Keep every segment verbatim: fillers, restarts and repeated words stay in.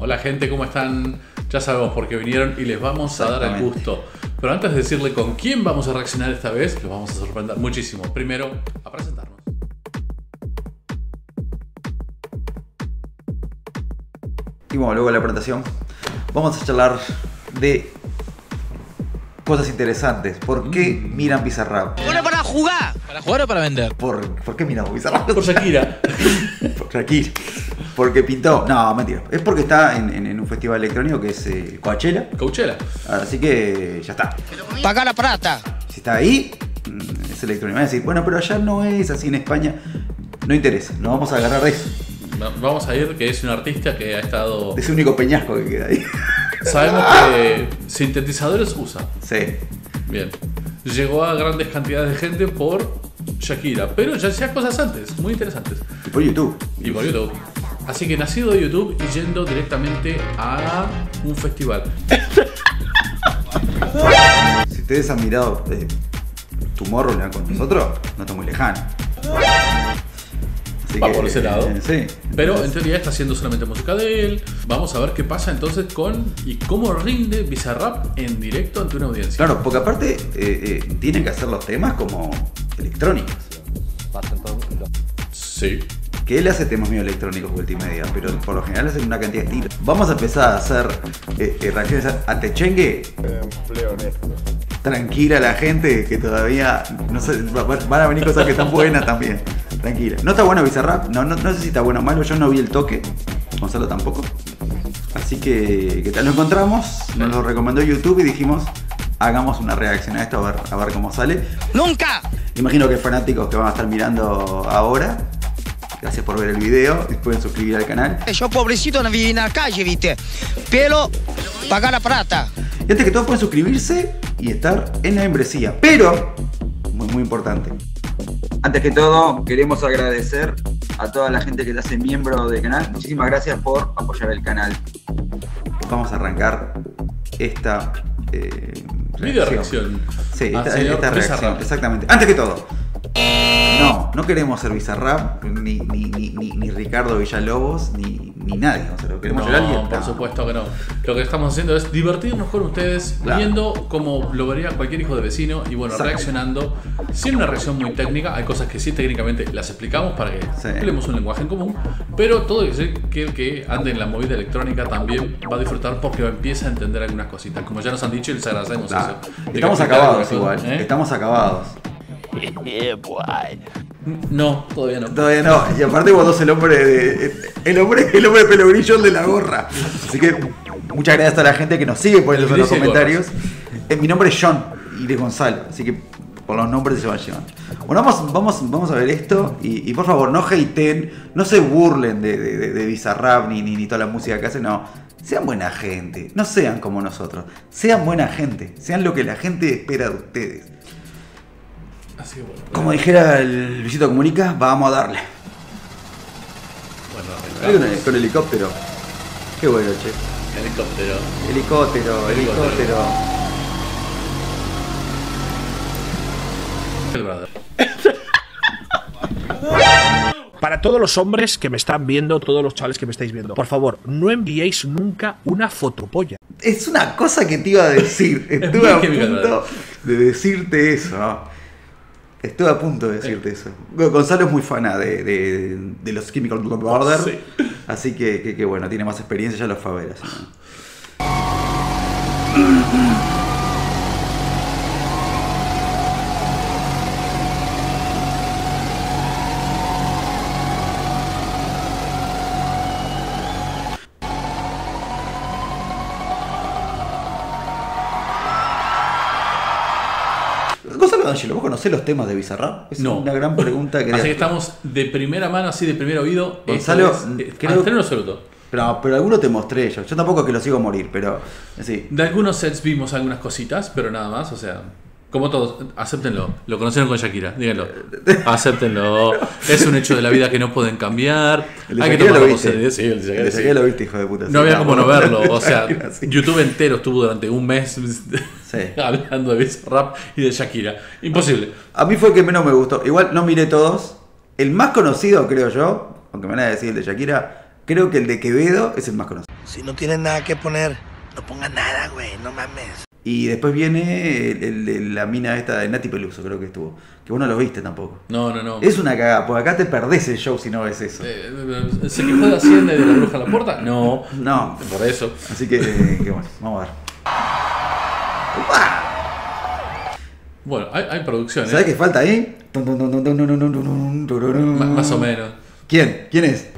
Hola gente, ¿cómo están? Ya sabemos por qué vinieron y les vamos a dar el gusto. Pero antes de decirle con quién vamos a reaccionar esta vez, los vamos a sorprender muchísimo. Primero, a presentarnos. Y bueno, luego de la presentación, vamos a charlar de cosas interesantes. ¿Por qué mm. miran Bizarrap? Bueno, para jugar. ¿Para jugar o para vender? ¿Por, ¿por qué miramos Bizarrap? Por Shakira. Por Shakira. Porque pintó. No, mentira. Es porque está en, en, en un festival electrónico que es eh, Coachella. Coachella. Así que ya está. Paga la plata. Si está ahí, es electrónico. Van a decir, bueno, pero allá no es así en España. No interesa. No vamos a agarrar eso. Vamos a ir, que es un artista que ha estado... Es el único peñasco que queda ahí. Sabemos que sintetizadores usa. Sí. Bien. Llegó a grandes cantidades de gente por Shakira, pero ya hacía cosas antes, muy interesantes. Y por YouTube. Y por YouTube. Así que nacido de YouTube y yendo directamente a un festival. Si ustedes han mirado eh, Tomorrowland con nosotros, no está muy lejano. Así va que, por ese lado. Eh, sí. Pero entonces, en teoría está haciendo solamente música de él. Vamos a ver qué pasa entonces con y cómo rinde Bizarrap en directo ante una audiencia. Claro, porque aparte eh, eh, tienen que hacer los temas como electrónicos. Sí. Que él hace temas medio electrónicos multimedia, pero por lo general hacen una cantidad de estilos. Vamos a empezar a hacer eh, eh, reacciones a, a Techengue. Tranquila la gente que todavía no sé, van a venir cosas que están buenas también. Tranquila. No está bueno Bizarrap, no, no, no sé si está bueno o malo, yo no vi el toque, Gonzalo tampoco. Así que, ¿qué tal? Lo encontramos, nos lo recomendó YouTube y dijimos, hagamos una reacción a esto a ver, a ver cómo sale. ¡Nunca! Imagino que fanáticos que van a estar mirando ahora. Gracias por ver el video, pueden suscribir al canal. Yo pobrecito no viví en la calle, viste, pero pagar la plata. Y antes que todo pueden suscribirse y estar en la membresía, pero, muy muy importante. Antes que todo, queremos agradecer a toda la gente que se hace miembro del canal. Muchísimas gracias por apoyar el canal. Vamos a arrancar esta eh, video reacción. Sí, esta, esta reacción, exactamente. Antes que todo, no, no queremos ser Bizarrap, ni, ni, ni, ni, ni Ricardo Villalobos, ni, ni nadie. O sea, ¿lo queremos no, alguien? Por no. supuesto que no. Lo que estamos haciendo es divertirnos con ustedes, claro, viendo como lo vería cualquier hijo de vecino y bueno, reaccionando sin una reacción muy técnica. Hay cosas que sí técnicamente las explicamos para que sí. creemos un lenguaje en común, pero todo que el que ande en la movida electrónica también va a disfrutar porque empieza a entender algunas cositas. Como ya nos han dicho y les agradecemos claro. eso. Estamos acabados igual, ¿eh? Estamos acabados. No, todavía no. Todavía no. Y aparte vos sos el hombre de. El hombre, el hombre de pelo brillo, el de la gorra. Así que muchas gracias a la gente que nos sigue poniendo en los comentarios. Eh, mi nombre es John y de Gonzalo. Así que por los nombres se van llevando. Bueno, vamos, vamos, vamos a ver esto. Y, y por favor, no hateen, no se burlen de, de, de, de Bizarrap ni, ni, ni toda la música que hacen, no. Sean buena gente. No sean como nosotros. Sean buena gente. Sean lo que la gente espera de ustedes. Así que bueno, como dijera el Luisito Comunica, vamos a darle. Bueno, con, con helicóptero. Qué bueno, che. Helicóptero. Helicóptero, helicóptero. Para todos los hombres que me están viendo, todos los chavales que me estáis viendo, por favor, no enviéis nunca una fotopolla. Es una cosa que te iba a decir. Estuve a punto de decirte eso, ¿no? Estuve a punto de decirte eh. eso. Gonzalo es muy fana de, de, de los Chemical Love Order. Sí. Así que, que, que bueno, tiene más experiencia, ya los favelas. ¿Vos conocés los temas de Bizarrap? Es no. una gran pregunta que... Así que estamos de primera mano, así de primer oído. Gonzalo, es, creo... en absoluto. Pero, pero alguno te mostré yo. Yo tampoco es que lo sigo a morir, pero... Sí. De algunos sets vimos algunas cositas, pero nada más, o sea... Como todos, acéptenlo. Lo conocieron con Shakira, díganlo. Acéptenlo. Es un hecho de la vida que no pueden cambiar. El Hay que tomarlo con seriedad. Sí, el de Shakira lo viste, hijo de puta. No había como no verlo. O sea, YouTube entero estuvo durante un mes sí. hablando de Bizarrap y de Shakira. Imposible. A mí fue el que menos me gustó. Igual no miré todos. El más conocido, creo yo, aunque me van a decir el de Shakira, creo que el de Quevedo es el más conocido. Si no tienen nada que poner, no pongan nada, güey, no mames. Y después viene el, el, la mina esta de Nathy Peluso, creo que estuvo. Que vos no lo viste tampoco. No, no, no. Es una cagada, porque acá te perdés el show si no ves eso. Eh, eh, ¿Se quejó de Hacienda y de la bruja a la puerta? No. No. Por eso. Así que, eh, qué bueno, vamos a ver. ¡Opa! Bueno, hay, hay producciones. ¿Sabés qué falta ahí? M- más o menos. ¿Quién? ¿Quién es?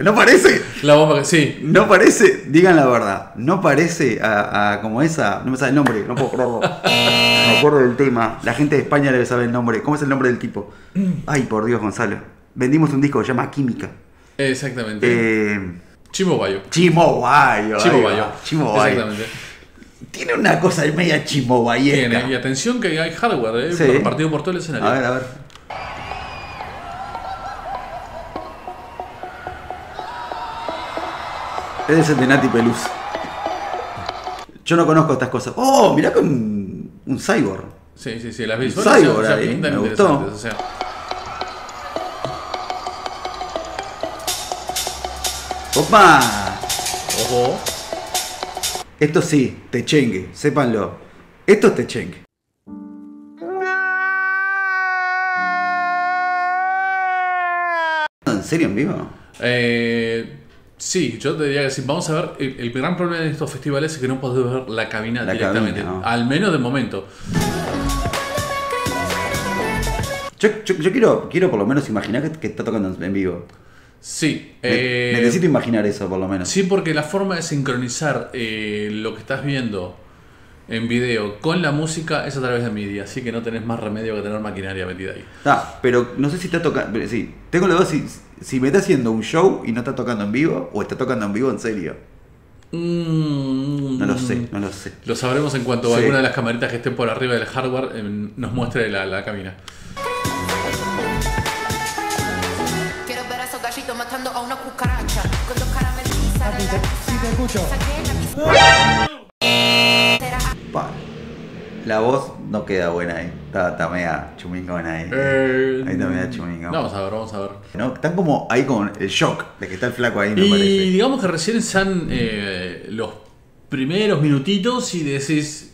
No parece. La bomba que sí. No parece. Digan la verdad. No parece a, a como esa. No me sabe el nombre. No puedo acordarlo. Me acuerdo del tema. La gente de España debe saber el nombre. ¿Cómo es el nombre del tipo? Ay, por Dios, Gonzalo. Vendimos un disco que se llama Química. Exactamente. Eh... Chimo Bayo. Chimo Bayo. Chimo Bayo. Chimo Bayo. Exactamente. Tiene una cosa de media chimobayesca. Tiene, y atención que hay hardware, ¿eh? Sí. Repartido por todo el escenario. A ver, a ver. Es el de Nathy Peluso. Yo no conozco estas cosas. ¡Oh! Mirá con un, un cyborg. Sí, sí, sí. Las visuales un cyborg, son, ahí, me gustó. O sea. ¡Opa! ¡Ojo! Esto sí, Techengue, sépanlo. Esto es Techengue. ¿En serio en vivo? Eh, sí, yo te diría que sí. Vamos a ver, el, el gran problema de estos festivales es que no podés ver la cabina la directamente. Cabina, ¿no? Al menos de momento. Yo, yo, yo quiero, quiero por lo menos imaginar que, que está tocando en vivo. Sí, eh, necesito imaginar eso por lo menos. Sí, porque la forma de sincronizar eh, lo que estás viendo en video con la música es a través de MIDI, así que no tenés más remedio que tener maquinaria metida ahí. Ah, pero no sé si está tocando. Sí, tengo la duda si, si me está haciendo un show y no está tocando en vivo o está tocando en vivo en serio. Mm, no lo sé, no lo sé. Lo sabremos en cuanto sí. alguna de las camaritas que estén por arriba del hardware eh, nos muestre la, la cabina. Matando a una cucaracha con dos caramelizadas. Sí, te escucho. La voz no queda buena ahí. Está, está media chumingona ahí. Eh, ahí está media chumingona. Vamos a ver, vamos a ver. No, están como ahí con el shock de que está el flaco ahí, me y parece. Y digamos que recién están eh, los primeros minutitos y decís.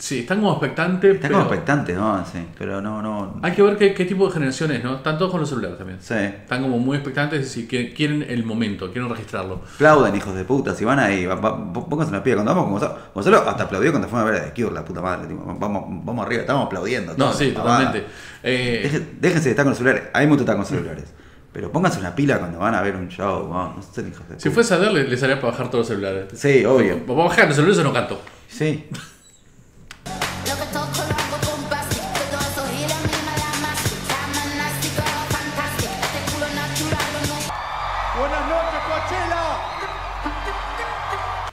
Sí, están como expectantes. Están pero... como expectantes, ¿no? Sí, pero no, no. Hay que ver qué, qué tipo de generación es, ¿no? Están todos con los celulares también. Sí. Están como muy expectantes y quieren el momento, quieren registrarlo. Aplauden, hijos de puta, si van ahí, pónganse las piedras. Cuando vamos con Gonzalo, Gonzalo hasta aplaudió cuando fue a ver a The Cure, la puta madre. Tipo, vamos, vamos arriba, estamos aplaudiendo. No, sí, totalmente. Eh... Déjense, déjense de estar con los celulares. A mí me gusta estar con celulares. Pero pónganse una pila cuando van a ver un show. No, no sé, hijos de puta. Si fuese a ver, les, les haría para bajar todos los celulares. Sí, obvio. Vamos a bajar los celulares o no canto. Sí.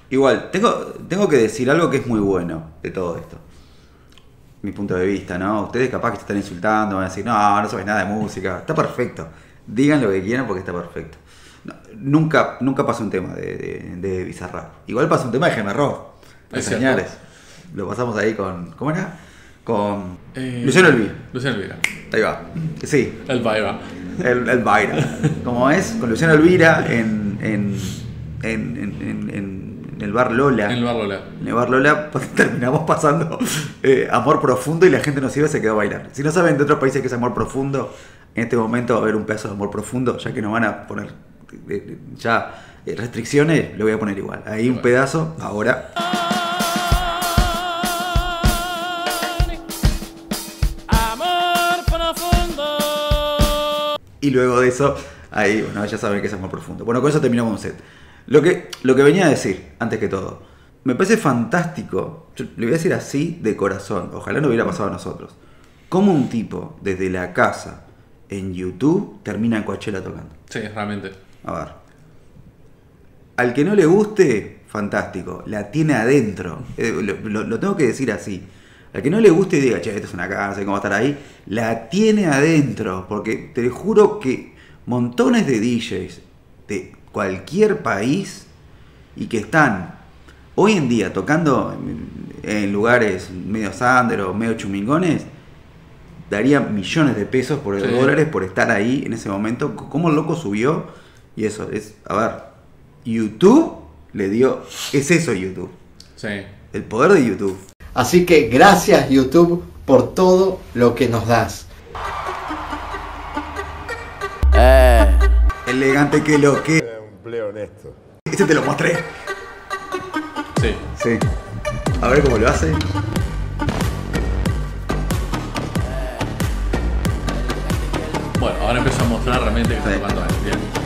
Igual, tengo, tengo que decir algo que es muy bueno de todo esto. Mi punto de vista, ¿no? Ustedes capaz que se están insultando, van a decir, no, no sabes nada de música. Está perfecto. Digan lo que quieran porque está perfecto. No, nunca, nunca pasa un tema de, de, de Bizarrap. Igual pasa un tema de Gemerro. De señales. Cierto. Lo pasamos ahí con... ¿Cómo era? Con... Eh, Luciano Elvira. Luciano Elvira. Ahí va. Sí. Elvira. El, Elvira. ¿Cómo es? Con Luciano Elvira en... en, en, en, en, en En el bar Lola. En el bar Lola. En el bar Lola pues, terminamos pasando eh, Amor Profundo y la gente nos iba y se quedó a bailar. Si no saben de otros países que es Amor Profundo, en este momento va a haber un pedazo de Amor Profundo, ya que nos van a poner eh, ya eh, restricciones, lo voy a poner igual. Ahí un pedazo, ahora. Amor Profundo. Y luego de eso, ahí, bueno, ya saben que es Amor Profundo. Bueno, con eso terminamos un set. Lo que, lo que venía a decir, antes que todo, me parece fantástico, yo le voy a decir así de corazón, ojalá no hubiera pasado a nosotros, cómo un tipo desde la casa en YouTube termina en Coachella tocando. Sí, realmente. A ver, al que no le guste, fantástico, la tiene adentro, eh, lo, lo, lo tengo que decir así. La que no le guste y diga, che, esto es una cárcel, ¿cómo va a estar ahí? La tiene adentro, porque te juro que montones de D Js de cualquier país y que están hoy en día tocando en lugares medio under o medio chumingones, darían millones de pesos por sí. dólares por estar ahí en ese momento. ¿Cómo el loco subió? Y eso es, a ver, YouTube le dio, es eso YouTube. Sí. El poder de YouTube. Así que gracias YouTube por todo lo que nos das. Eh. Elegante que lo que... Un pleo honesto. Este te lo mostré. Sí. Sí. A ver cómo lo hace. Bueno, ahora empiezo a mostrar realmente que está tocando a él, bien.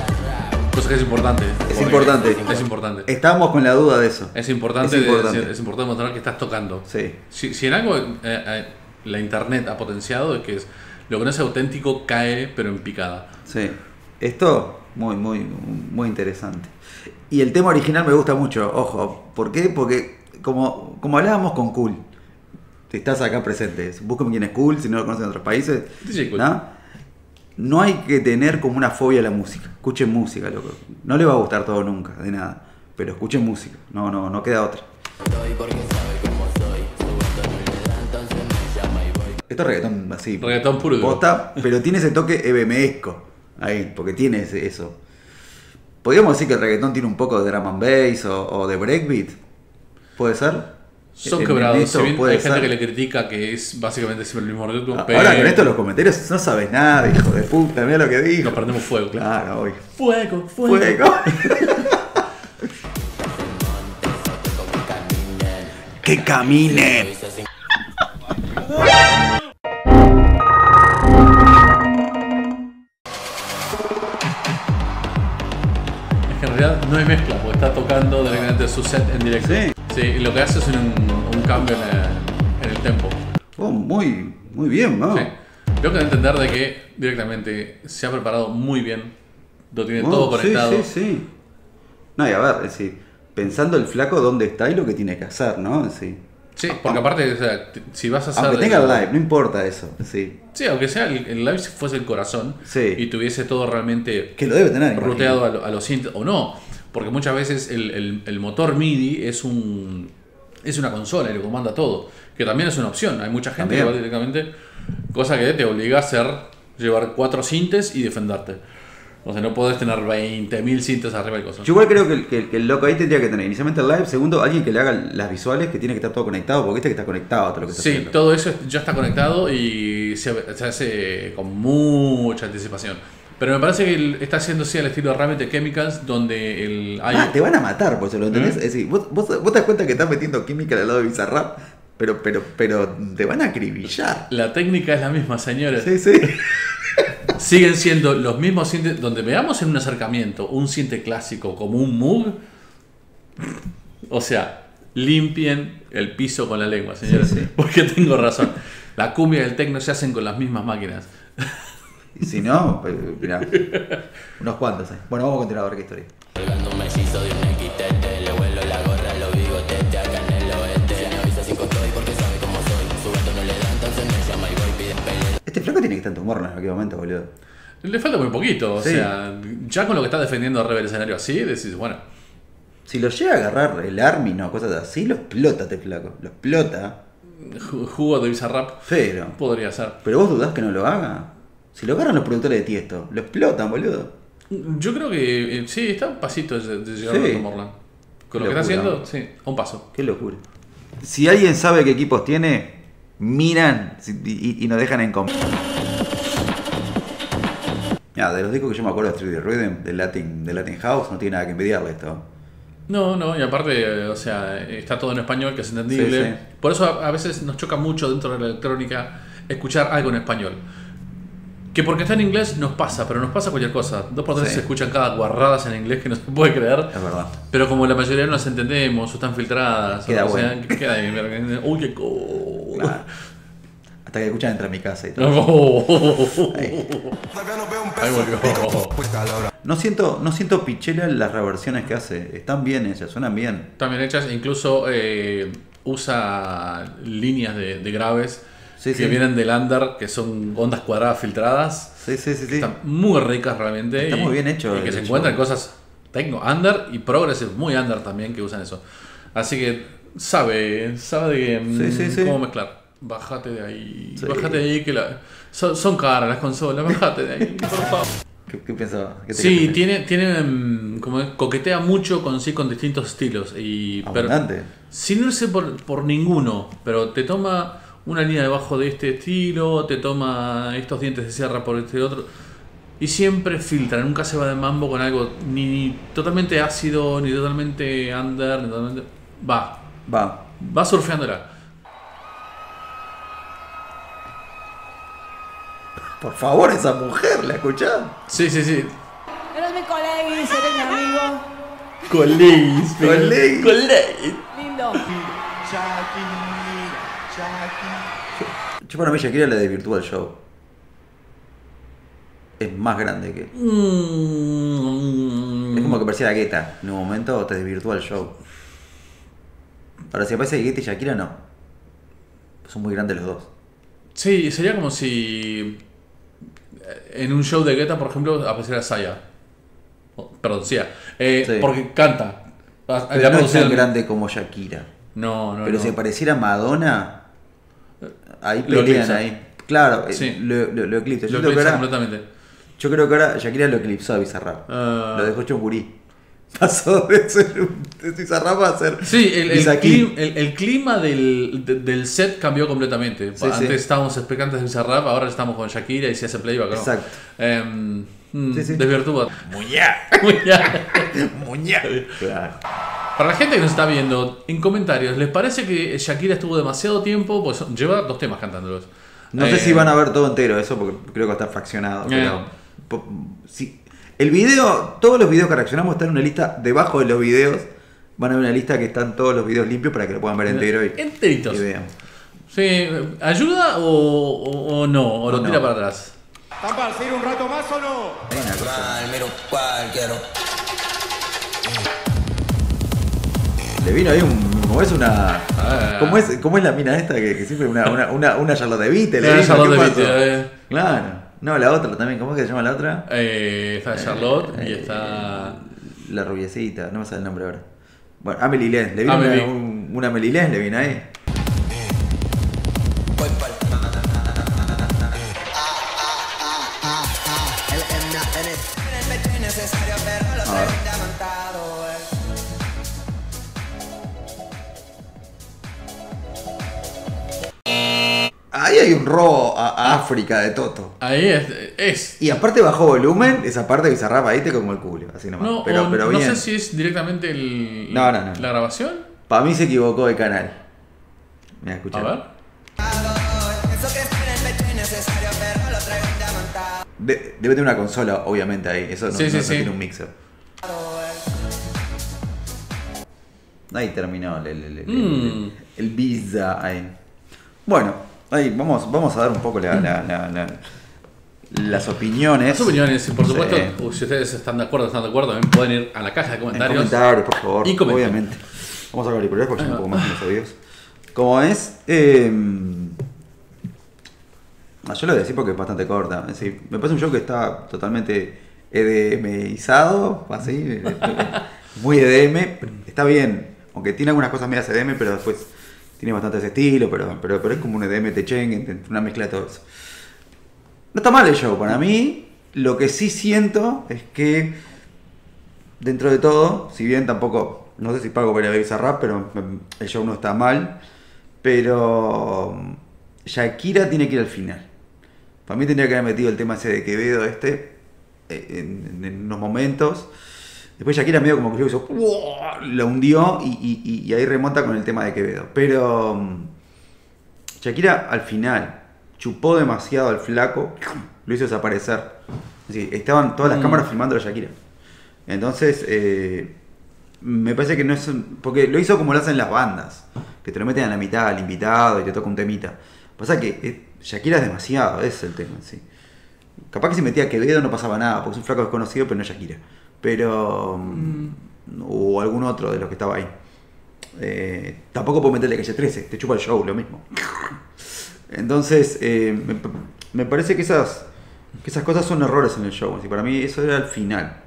Que es importante. Es importante. Es importante. Estamos con la duda de eso. Es importante, es importante. De, es importante mostrar que estás tocando. Sí. Si, si en algo eh, eh, la internet ha potenciado es que es, lo que no es auténtico cae pero en picada. Sí. Esto muy, muy, muy interesante. Y el tema original me gusta mucho, ojo. ¿Por qué? Porque como, como hablábamos con Cool, si estás acá presente, búscame quién es Cool, si no lo conocen en otros países. D J Cool. ¿No? No hay que tener como una fobia a la música. Escuchen música, loco. No le va a gustar todo nunca, de nada. Pero escuchen música. No, no, no queda otra. Esto es reggaetón así. Reggaetón puro. Posta, pero tiene ese toque ebemesco. Ahí, porque tiene ese, eso. Podríamos decir que el reggaetón tiene un poco de drum and bass o, o de breakbeat. ¿Puede ser? Son quebrados, si bien hay gente ser. que le critica que es básicamente siempre el mismo ritmo. Ahora pero... con esto en los comentarios no sabes nada, hijo de puta, mira lo que dijo. Nos prendemos fuego. Claro, hoy. Fuego, fuego. Fuego. Que caminen. Es que en realidad no hay mezcla, porque está tocando directamente su set en directo. Sí. Sí, lo que hace es un, un cambio en el, en el tempo. Oh, muy, muy bien, ¿no? Sí. Tengo que entender de que directamente se ha preparado muy bien. Lo tiene oh, todo conectado. Sí, sí, sí. No, y a ver, es decir, pensando el flaco dónde está y lo que tiene que hacer, ¿no? Es decir, sí, porque aparte, o sea, si vas a hacer... Aunque tenga el live, no importa eso. Sí, sí aunque sea el, el live si fuese el corazón sí. y tuviese todo realmente... Que lo debe tener. Ruteado a, lo, a los synths o no. Porque muchas veces el, el, el motor MIDI es un es una consola y lo comanda todo. Que también es una opción. Hay mucha gente también. que va directamente... Cosa que te obliga a hacer... Llevar cuatro sintes y defenderte. O sea, no podés tener veinte mil sintes arriba del coso. Yo igual creo que, que, que el loco ahí tendría que tener inicialmente el live. Segundo, alguien que le haga las visuales, que tiene que estar todo conectado. Porque este que está conectado. Todo lo que está sí, haciendo. Todo eso ya está conectado y se, se hace con mucha anticipación. Pero me parece que él está haciendo así al estilo Rabbit de Chemicals, donde el... Hay... Ah, te van a matar, pues, ¿lo entendés? ¿Eh? Es decir, vos, vos, vos te das cuenta que estás metiendo Chemical al lado de Bizarrap, pero, pero, pero te van a acribillar. La técnica es la misma, señores. Sí, sí. Siguen siendo los mismos sintes. Donde veamos en un acercamiento un sinte clásico como un Moog, o sea, limpien el piso con la lengua, señores. Sí, sí. Porque tengo razón. La cumbia y el techno se hacen con las mismas máquinas. Y si no, pues, mirá, unos cuantos. Eh. Bueno, vamos a continuar a ver qué historia. Este flaco tiene que estar en Tomorrowland en aquel momento, boludo. Le falta muy poquito, o sí. sea, ya con lo que está defendiendo arriba del escenario así, decís, bueno. Si lo llega a agarrar el Army, no, cosas así, lo explota este flaco, lo explota. Jugo de Bizarrap, pero podría ser. Pero vos dudás que no lo haga. Si lo agarran los productores de Tiesto, lo explotan, boludo. Yo creo que eh, sí, está un pasito de, de llegar sí. a Tomorrowland. Con Qué lo locura. que está haciendo, sí, a un paso. Qué locura. Si alguien sabe qué equipos tiene, miran y, y nos dejan en comp. Mirá, de los discos que yo me acuerdo de Street Rhythm, de Latin, de Latin House, no tiene nada que envidiarle esto. No, no, y aparte, o sea, está todo en español, que es entendible. Sí, sí. Por eso a, a veces nos choca mucho dentro de la electrónica escuchar algo en español. Que porque está en inglés nos pasa, pero nos pasa cualquier cosa. Dos por tres sí. se escuchan cada guarradas en inglés que no se puede creer. Es verdad. Pero como la mayoría no las entendemos o están filtradas. Queda o sea, queda ahí. Uy, qué co... Nah. Hasta que escuchan entre mi casa y todo. Oh, oh, oh. Ahí. Ahí volvió. No siento, no siento pichela en las reversiones que hace. Están bien hechas, suenan bien. Están bien hechas, incluso... Eh, usa líneas de, de graves sí, que sí. vienen del under, que son ondas cuadradas filtradas. Sí, sí, sí, sí. Están muy ricas realmente. Está y, muy bien hecho. Y que se hecho. encuentran cosas techno, under y progressive, muy under también, que usan eso. Así que sabe, sabe de, sí, sí, sí. cómo mezclar. Bájate de ahí, sí. bájate de ahí, que la, son, son caras las consolas, bájate de ahí, por favor. ¿Qué, qué pensaba? ¿Qué te sí, qué tiene, tiene como coquetea mucho con sí, con distintos estilos. Y, Abundante. Pero, sin irse por, por ninguno, pero te toma una línea debajo de este estilo, te toma estos dientes de sierra por este otro. Y siempre filtra, nunca se va de mambo con algo ni, ni totalmente ácido, ni totalmente under, ni totalmente... Va. Va. Va surfeándola. Por favor, esa mujer, ¿la escuchás? Sí, sí, sí. Eres mi colegis, eres mi amigo. Colegis, colegis. Colegis. Lindo. Shakira, Shakira. Yo para mí Shakira la desvirtúa el show. Es más grande que... Mm. Es como que parecía la Guetta. En un momento te desvirtúa el show. Ahora, si aparece Guetta y Shakira, no. Son muy grandes los dos. Sí, sería como si en un show de Guetta, por ejemplo, apareciera Saya. Perdón, Sia. Eh, sí. Porque canta. Pero no es tan grande como Shakira. No, no, Pero no. si apareciera Madonna, ahí pelean ahí. Claro, sí. lo, lo, lo eclipsa. Yo, lo eclipsa completamente. Yo creo que ahora Shakira lo eclipsó a Bizarrap. Uh, lo dejó chongurí. Pasó de ser de Bizarrap a ser... Sí, el, el, clima, el, el clima del, de, del set cambió completamente. Sí, Antes sí. estábamos expectantes de Bizarrap, ahora estamos con Shakira y se hace playback. ¿No? Exacto. Eh, mm, sí, sí. Desvirtúa. ¡Muñá! ¡Muñá! ¡Muñá! Claro. Para la gente que nos está viendo, en comentarios, ¿les parece que Shakira estuvo demasiado tiempo? Pues lleva dos temas cantándolos. No eh, sé si van a ver todo entero eso, porque creo que va a estar fraccionado. Eh, pero, si, el video, todos los videos que reaccionamos están en una lista, debajo de los videos van a ver una lista que están todos los videos limpios para que lo puedan ver entero. Y, enteritos. Y vean. Sí, ¿ayuda o, o, o no? ¿O, o lo tira no. para atrás? ¿Están para seguir un rato más o no? Le vino ahí un... Como es una. Ah, ¿Cómo es, cómo es la mina esta que, que siempre una, una, una, una Charlotte Vite? La Charlotte Vite, eh. Claro. No, la otra también. ¿Cómo es que se llama la otra? Eh, está Charlotte eh, y está. La rubiecita, no me sale el nombre ahora. Bueno, Amelie Lens. Le vino Amelie. Una, un, una Amelie Lens, le vino ahí. Ahí hay un robo a, a África de Toto. Ahí es, es. Y aparte bajo volumen, esa parte de Bizarrap ahí te como el culo, así nomás. No, pero, pero no bien. sé si es directamente el, no, no, no. la grabación. Para mí se equivocó de canal. Mirá, escuchá. A ver. De, debe tener una consola, obviamente, ahí. Eso no, sí, no, sí, no sí. tiene un mixer. Ahí terminó el, el, el, mm. el, el Visa ahí. Bueno. Ahí, vamos, vamos a dar un poco la, la, la, la, las opiniones. Las opiniones, y por supuesto, sí. si ustedes están de acuerdo, están de acuerdo, también pueden ir a la caja de comentarios. En comentarios, por favor, y obviamente. Vamos a calipular porque son un poco más en los oídos. Como es, eh, yo lo voy a decir porque es bastante corta. Es decir, me parece un show que está totalmente EDMizado, así, muy E D M. Está bien, aunque tiene algunas cosas medias E D M, pero después... Tiene bastante ese estilo, pero, pero, pero es como un E D M Techengue, una mezcla de todo eso. No está mal el show, para mí. Lo que sí siento es que, dentro de todo, si bien tampoco, no sé si pago para Bizarrap, pero el show no está mal. Pero Shakira tiene que ir al final. Para mí tendría que haber metido el tema ese de Quevedo este, en, en, en unos momentos. Después Shakira medio como que hizo, ¡wow! Lo hundió y, y, y ahí remonta con el tema de Quevedo. Pero um, Shakira al final chupó demasiado al flaco, lo hizo desaparecer. Así, estaban todas las mm. cámaras filmando a Shakira. Entonces, eh, me parece que no es... Un, porque lo hizo como lo hacen las bandas, que te lo meten a la mitad al invitado y te toca un temita. Pasa que eh, Shakira es demasiado, ese es el tema. ¿Sí? Capaz que si metía a Quevedo no pasaba nada, porque es un flaco desconocido, pero no es Shakira. Pero... Mm. O algún otro de los que estaba ahí. Eh, tampoco puedo meterle Calle trece, te chupa el show, lo mismo. Entonces, eh, me, me parece que esas, que esas cosas son errores en el show. Así, para mí eso era el final.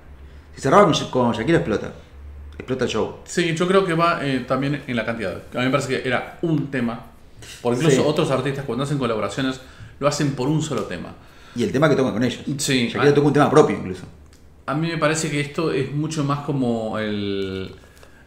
Si cerraba con, con Shakira, explota. Explota el show. Sí, yo creo que va eh, también en la cantidad. A mí me parece que era un tema. Porque incluso sí. otros artistas cuando hacen colaboraciones lo hacen por un solo tema. Y el tema que tocan con ellos. Sí. Shakira a... toca un tema propio incluso. A mí me parece que esto es mucho más como el...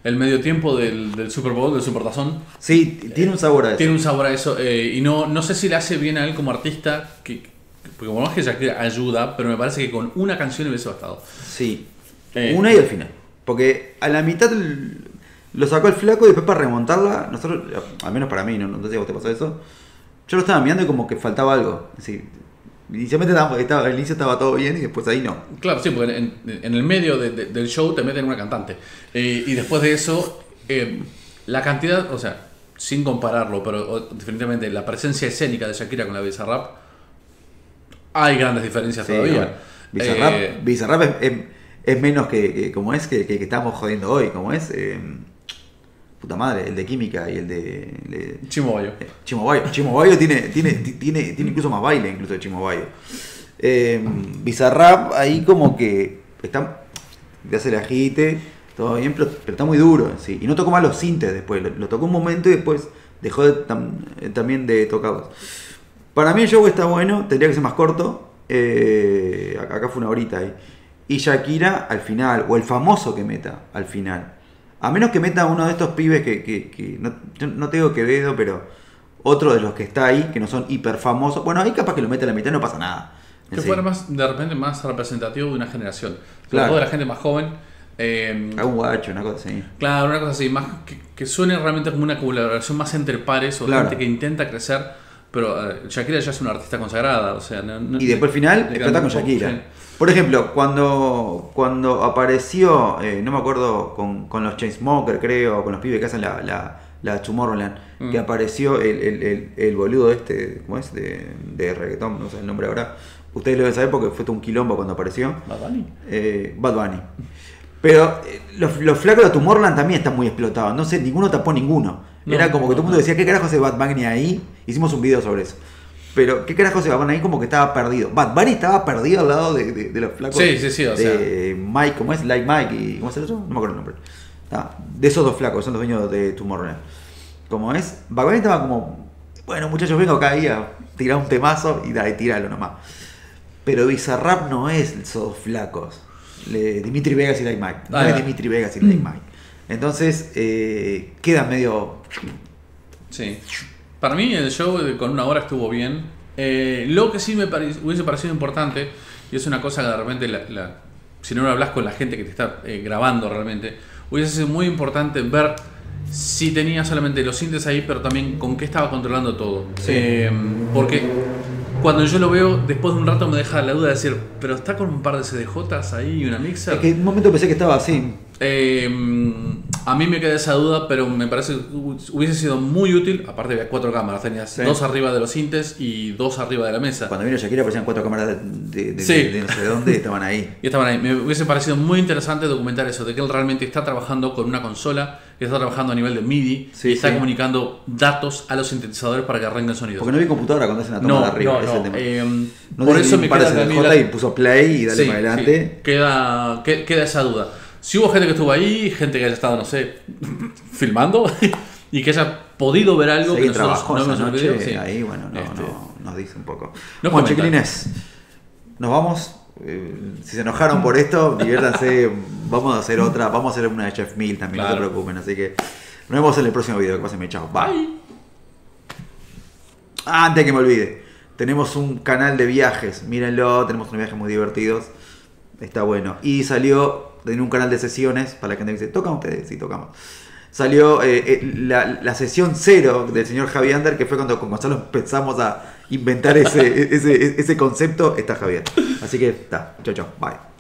El medio tiempo del, del Super Bowl, del Supertazón. Sí, tiene un sabor a eso. Tiene un sabor a eso. Eh, y no, no sé si le hace bien a él como artista. Que, que, porque como no es que Shakira ayuda, pero me parece que con una canción hubiese bastado. Sí. Eh, una y al final. Porque a la mitad el, lo sacó el flaco y después para remontarla, nosotros, al menos para mí, no, no sé si a vos te pasó eso, yo lo estaba mirando y como que faltaba algo. Así, inicialmente estaba, estaba, el inicio estaba todo bien y después ahí no. Claro, sí, porque en, en el medio de, de, del show te meten una cantante. Eh, y después de eso, eh, la cantidad, o sea, sin compararlo, pero o, definitivamente la presencia escénica de Shakira con la Bizarrap, hay grandes diferencias sí, todavía. No, Bizarrap, eh, Bizarrap es, es, es menos que, que como es que, que, que estamos jodiendo hoy, como es... Eh, puta madre, el de Química y el de... El de Chimo Bayo. Eh, Chimo Bayo. Chimo Bayo tiene, tiene, tiene, tiene incluso más baile, incluso de Chimo Bayo. Eh, Bizarrap ahí como que está, te hace el ajite, todo bien, pero, pero está muy duro. Sí. Y no tocó más los sintes después, lo, lo tocó un momento y después dejó de, tam, también de tocarlos. Para mí el show está bueno, tendría que ser más corto. Eh, acá fue una horita ahí. Y Shakira al final, o el famoso que meta al final. A menos que meta uno de estos pibes que, que, que no, no tengo Quevedo, pero otro de los que está ahí, que no son hiper famosos. Bueno, ahí capaz que lo mete a la mitad y no pasa nada. Que fuera más, de repente más representativo de una generación. Claro. Todo de la gente más joven. Eh, a un guacho, una cosa así. Claro, una cosa así. Más que, que suene realmente como una colaboración más entre pares o claro. gente que intenta crecer. Pero Shakira ya es una artista consagrada. O sea, no, no, y después al final, trata con Shakira. Bien. Por ejemplo, cuando, cuando apareció, eh, no me acuerdo, con, con los Chainsmokers, creo, con los pibes que hacen la, la, la Tomorrowland, mm. que apareció el, el, el, el boludo este, ¿cómo es? De, de reggaetón, no sé el nombre ahora. Ustedes lo deben saber porque fue un quilombo cuando apareció. Bad Bunny. Eh, Bad Bunny. Pero eh, los, los flacos de Tomorrowland también están muy explotados. No sé, ninguno tapó ninguno. No, Era como que no, todo el mundo decía, ¿qué carajo hace Bad Bunny ahí? Hicimos un video sobre eso. Pero, ¿qué carajo se va a poner ahí? Como que estaba perdido. Bad Bunny estaba perdido al lado de, de, de los flacos. Sí, sí, sí. O de sea. Mike, ¿cómo es? Like Mike y... ¿Cómo es el otro? No me acuerdo el nombre. Está, de esos dos flacos, son los dueños de Tomorrowland. Como es, Bad Bunny estaba como... Bueno, muchachos, vengo acá y a tirar un temazo y dale, tiralo nomás. Pero Bizarrap no es esos dos flacos. Le, Dimitri Vegas y Like Mike. No ah, es Dimitri Vegas y Like Mike. Entonces, eh, queda medio... Sí. Para mí el show con una hora estuvo bien. Eh, lo que sí me pare, hubiese parecido importante, y es una cosa que de repente, la, la, si no lo hablas con la gente que te está eh, grabando realmente, hubiese sido muy importante ver si tenía solamente los sintes ahí, pero también con qué estaba controlando todo. Sí. Eh, porque cuando yo lo veo, después de un rato me deja la duda de decir, pero está con un par de C D Js ahí y una mixer. Es que en un momento pensé que estaba así. Eh, a mí me queda esa duda, pero me parece que hubiese sido muy útil. Aparte había cuatro cámaras, tenías sí. dos arriba de los sintes y dos arriba de la mesa. Cuando vino Shakira aparecían cuatro cámaras de, de, sí. de, de no sé dónde y estaban ahí. Y estaban ahí. Me hubiese parecido muy interesante documentar eso, de que él realmente está trabajando con una consola, que está trabajando a nivel de MIDI sí, y está sí. comunicando datos a los sintetizadores para que arranquen sonidos. Porque no vi computadora cuando hacen la toma no, de arriba. No, no. Tema. Eh, no por eso me queda de la... y puso play y dale sí, para adelante. Sí. Queda, que, queda esa duda. Si hubo gente que estuvo ahí, gente que haya estado, no sé, filmando y que haya podido ver algo sí, que nosotros no hemos olvidado. Sí. Ahí, bueno, no, este... no, nos dice un poco. No bueno, chiquilines, nos vamos. Eh, si se enojaron por esto, diviértanse. Vamos a hacer otra, vamos a hacer una de Chef Mill también, claro. No se preocupen. Así que nos vemos en el próximo video. Que pasen bien, chao. Bye. Bye. Ah, antes que me olvide, tenemos un canal de viajes. Mírenlo, tenemos unos viajes muy divertidos. Está bueno. Y salió... en un canal de sesiones, para la gente que dice, ¿tocan ustedes? Sí, tocamos. Salió eh, eh, la, la sesión cero del señor Javi Ander, que fue cuando con Gonzalo empezamos a inventar ese, ese, ese concepto. Está Javier. Así que está. Chao, chao. Bye.